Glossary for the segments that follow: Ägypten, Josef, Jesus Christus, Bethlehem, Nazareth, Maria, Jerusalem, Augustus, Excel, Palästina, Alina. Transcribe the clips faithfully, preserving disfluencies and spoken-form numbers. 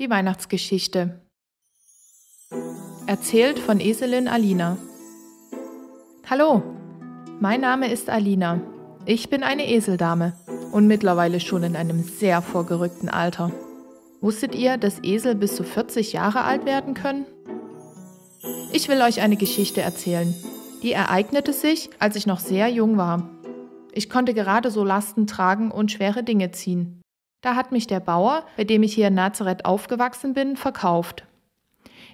Die Weihnachtsgeschichte. Erzählt von Eselin Alina. Hallo, mein Name ist Alina. Ich bin eine Eseldame und mittlerweile schon in einem sehr vorgerückten Alter. Wusstet ihr, dass Esel bis zu vierzig Jahre alt werden können? Ich will euch eine Geschichte erzählen. Die ereignete sich, als ich noch sehr jung war. Ich konnte gerade so Lasten tragen und schwere Dinge ziehen. Da hat mich der Bauer, bei dem ich hier in Nazareth aufgewachsen bin, verkauft.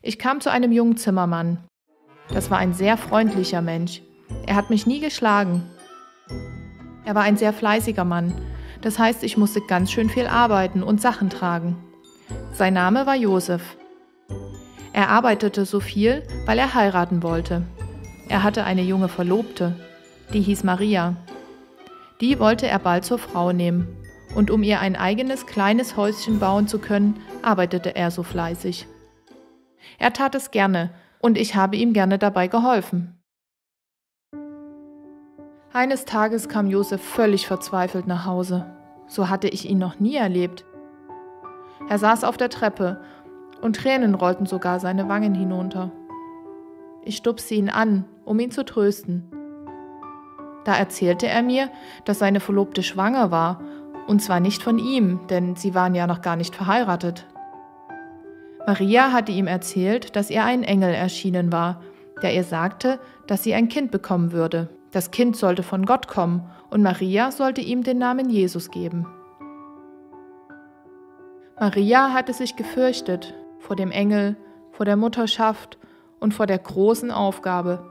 Ich kam zu einem jungen Zimmermann. Das war ein sehr freundlicher Mensch. Er hat mich nie geschlagen. Er war ein sehr fleißiger Mann. Das heißt, ich musste ganz schön viel arbeiten und Sachen tragen. Sein Name war Josef. Er arbeitete so viel, weil er heiraten wollte. Er hatte eine junge Verlobte. Die hieß Maria. Die wollte er bald zur Frau nehmen. Und um ihr ein eigenes kleines Häuschen bauen zu können, arbeitete er so fleißig. Er tat es gerne und ich habe ihm gerne dabei geholfen. Eines Tages kam Josef völlig verzweifelt nach Hause. So hatte ich ihn noch nie erlebt. Er saß auf der Treppe und Tränen rollten sogar seine Wangen hinunter. Ich stupste ihn an, um ihn zu trösten. Da erzählte er mir, dass seine Verlobte schwanger war. Und zwar nicht von ihm, denn sie waren ja noch gar nicht verheiratet. Maria hatte ihm erzählt, dass ihr ein Engel erschienen war, der ihr sagte, dass sie ein Kind bekommen würde. Das Kind sollte von Gott kommen und Maria sollte ihm den Namen Jesus geben. Maria hatte sich gefürchtet vor dem Engel, vor der Mutterschaft und vor der großen Aufgabe.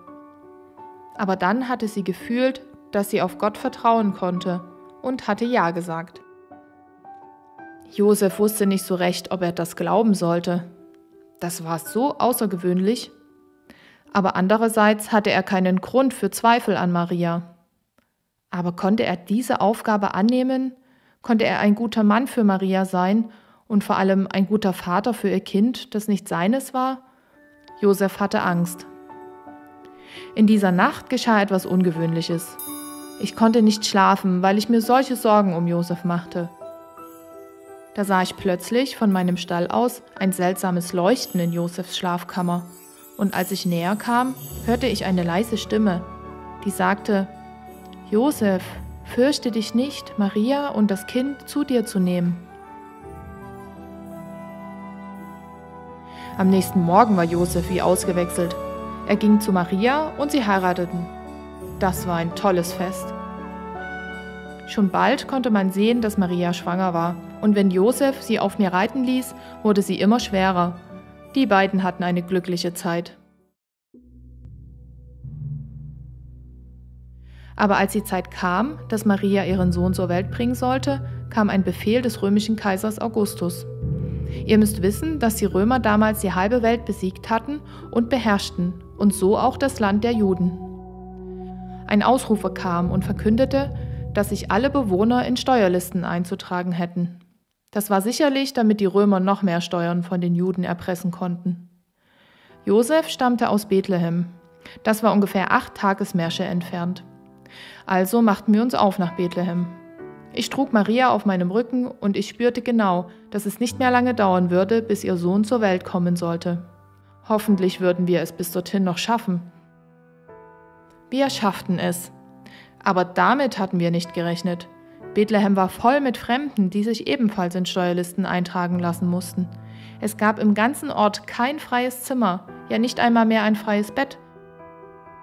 Aber dann hatte sie gefühlt, dass sie auf Gott vertrauen konnte. Und hatte Ja gesagt. Josef wusste nicht so recht, ob er das glauben sollte. Das war so außergewöhnlich. Aber andererseits hatte er keinen Grund für Zweifel an Maria. Aber konnte er diese Aufgabe annehmen? Konnte er ein guter Mann für Maria sein und vor allem ein guter Vater für ihr Kind, das nicht seines war? Josef hatte Angst. In dieser Nacht geschah etwas Ungewöhnliches. Ich konnte nicht schlafen, weil ich mir solche Sorgen um Josef machte. Da sah ich plötzlich von meinem Stall aus ein seltsames Leuchten in Josefs Schlafkammer. Und als ich näher kam, hörte ich eine leise Stimme, die sagte: Josef, fürchte dich nicht, Maria und das Kind zu dir zu nehmen. Am nächsten Morgen war Josef wie ausgewechselt. Er ging zu Maria und sie heirateten. Das war ein tolles Fest. Schon bald konnte man sehen, dass Maria schwanger war. Und wenn Josef sie auf mir reiten ließ, wurde sie immer schwerer. Die beiden hatten eine glückliche Zeit. Aber als die Zeit kam, dass Maria ihren Sohn zur Welt bringen sollte, kam ein Befehl des römischen Kaisers Augustus. Ihr müsst wissen, dass die Römer damals die halbe Welt besiegt hatten und beherrschten. Und so auch das Land der Juden. Ein Ausrufer kam und verkündete, dass sich alle Bewohner in Steuerlisten einzutragen hätten. Das war sicherlich, damit die Römer noch mehr Steuern von den Juden erpressen konnten. Josef stammte aus Bethlehem. Das war ungefähr acht Tagesmärsche entfernt. Also machten wir uns auf nach Bethlehem. Ich trug Maria auf meinem Rücken und ich spürte genau, dass es nicht mehr lange dauern würde, bis ihr Sohn zur Welt kommen sollte. Hoffentlich würden wir es bis dorthin noch schaffen. Wir schafften es. Aber damit hatten wir nicht gerechnet. Bethlehem war voll mit Fremden, die sich ebenfalls in Steuerlisten eintragen lassen mussten. Es gab im ganzen Ort kein freies Zimmer, ja nicht einmal mehr ein freies Bett.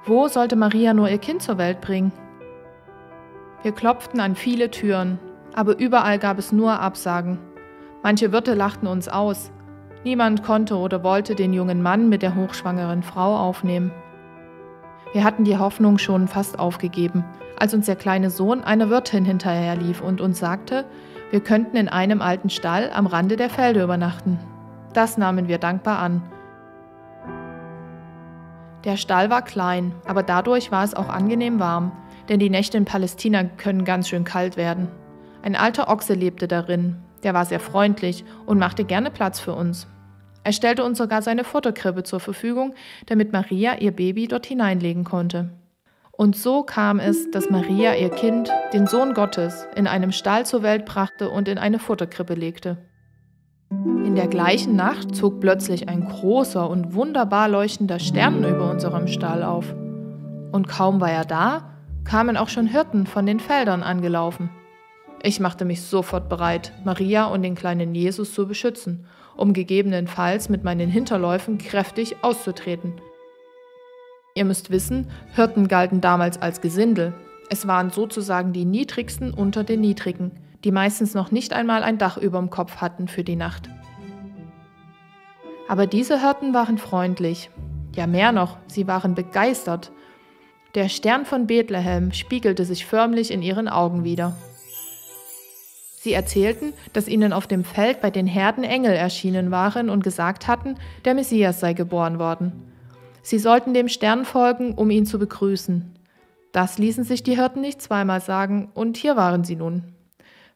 Wo sollte Maria nur ihr Kind zur Welt bringen? Wir klopften an viele Türen, aber überall gab es nur Absagen. Manche Wirte lachten uns aus. Niemand konnte oder wollte den jungen Mann mit der hochschwangeren Frau aufnehmen. Wir hatten die Hoffnung schon fast aufgegeben, als uns der kleine Sohn einer Wirtin hinterherlief und uns sagte, wir könnten in einem alten Stall am Rande der Felder übernachten. Das nahmen wir dankbar an. Der Stall war klein, aber dadurch war es auch angenehm warm, denn die Nächte in Palästina können ganz schön kalt werden. Ein alter Ochse lebte darin, der war sehr freundlich und machte gerne Platz für uns. Er stellte uns sogar seine Futterkrippe zur Verfügung, damit Maria ihr Baby dort hineinlegen konnte. Und so kam es, dass Maria ihr Kind, den Sohn Gottes, in einem Stall zur Welt brachte und in eine Futterkrippe legte. In der gleichen Nacht zog plötzlich ein großer und wunderbar leuchtender Stern über unserem Stall auf. Und kaum war er da, kamen auch schon Hirten von den Feldern angelaufen. Ich machte mich sofort bereit, Maria und den kleinen Jesus zu beschützen, um gegebenenfalls mit meinen Hinterläufen kräftig auszutreten. Ihr müsst wissen, Hirten galten damals als Gesindel. Es waren sozusagen die Niedrigsten unter den Niedrigen, die meistens noch nicht einmal ein Dach überm Kopf hatten für die Nacht. Aber diese Hirten waren freundlich. Ja, mehr noch, sie waren begeistert. Der Stern von Bethlehem spiegelte sich förmlich in ihren Augen wider. Sie erzählten, dass ihnen auf dem Feld bei den Herden Engel erschienen waren und gesagt hatten, der Messias sei geboren worden. Sie sollten dem Stern folgen, um ihn zu begrüßen. Das ließen sich die Hirten nicht zweimal sagen, und hier waren sie nun.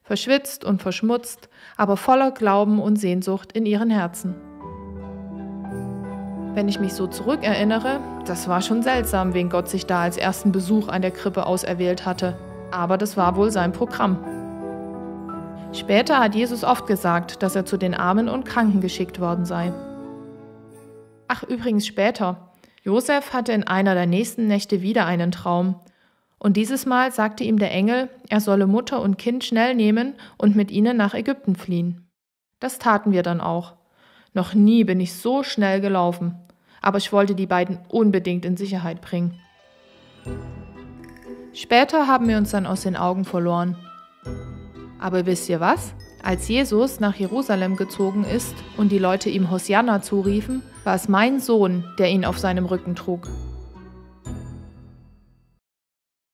Verschwitzt und verschmutzt, aber voller Glauben und Sehnsucht in ihren Herzen. Wenn ich mich so zurückerinnere, das war schon seltsam, wen Gott sich da als ersten Besuch an der Krippe auserwählt hatte. Aber das war wohl sein Programm. Später hat Jesus oft gesagt, dass er zu den Armen und Kranken geschickt worden sei. Ach, übrigens später. Josef hatte in einer der nächsten Nächte wieder einen Traum. Und dieses Mal sagte ihm der Engel, er solle Mutter und Kind schnell nehmen und mit ihnen nach Ägypten fliehen. Das taten wir dann auch. Noch nie bin ich so schnell gelaufen. Aber ich wollte die beiden unbedingt in Sicherheit bringen. Später haben wir uns dann aus den Augen verloren. Aber wisst ihr was? Als Jesus nach Jerusalem gezogen ist und die Leute ihm Hosianna zuriefen, war es mein Sohn, der ihn auf seinem Rücken trug.